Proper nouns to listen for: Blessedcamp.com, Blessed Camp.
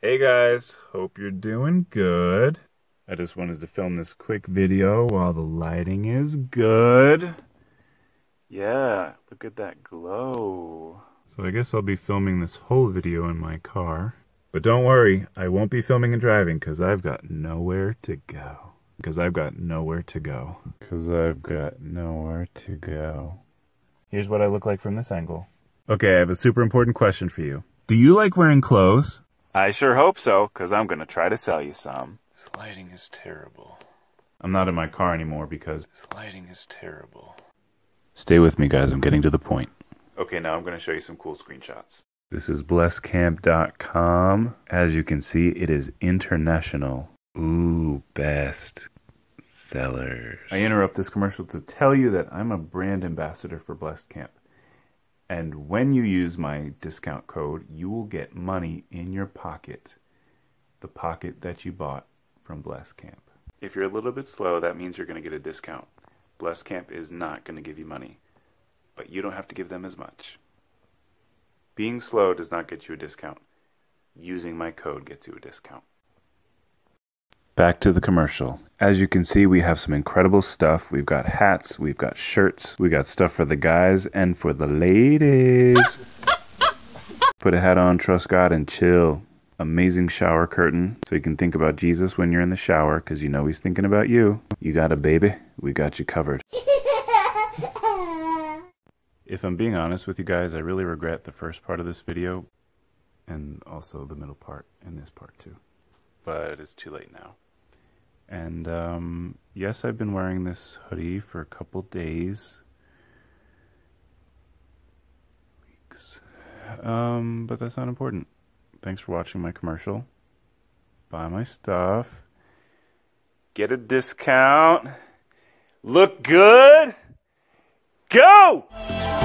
Hey guys, hope you're doing good. I just wanted to film this quick video while the lighting is good. Yeah, look at that glow. So I guess I'll be filming this whole video in my car. But don't worry, I won't be filming and driving because I've got nowhere to go. Here's what I look like from this angle. Okay, I have a super important question for you. Do you like wearing clothes? I sure hope so, because I'm going to try to sell you some. This lighting is terrible. I'm not in my car anymore because... This lighting is terrible. Stay with me, guys. I'm getting to the point. Okay, now I'm going to show you some cool screenshots. This is blessedcamp.com. As you can see, it is international. Ooh, best sellers. I interrupt this commercial to tell you that I'm a brand ambassador for Blessed Camp. And when you use my discount code, you will get money in your pocket, the pocket that you bought from Blessed Camp. If you're a little bit slow, that means you're going to get a discount. Blessed Camp is not going to give you money, but you don't have to give them as much. Being slow does not get you a discount. Using my code gets you a discount. Back to the commercial. As you can see, we have some incredible stuff. We've got hats, we've got shirts, we got stuff for the guys and for the ladies. Put a hat on, trust God, and chill. Amazing shower curtain, so you can think about Jesus when you're in the shower, because you know he's thinking about you. You got a baby, we got you covered. If I'm being honest with you guys, I really regret the first part of this video, and also the middle part, and this part too. But it's too late now. And yes, I've been wearing this hoodie for a couple days. But that's not important. Thanks for watching my commercial. Buy my stuff. Get a discount. Look good. Go!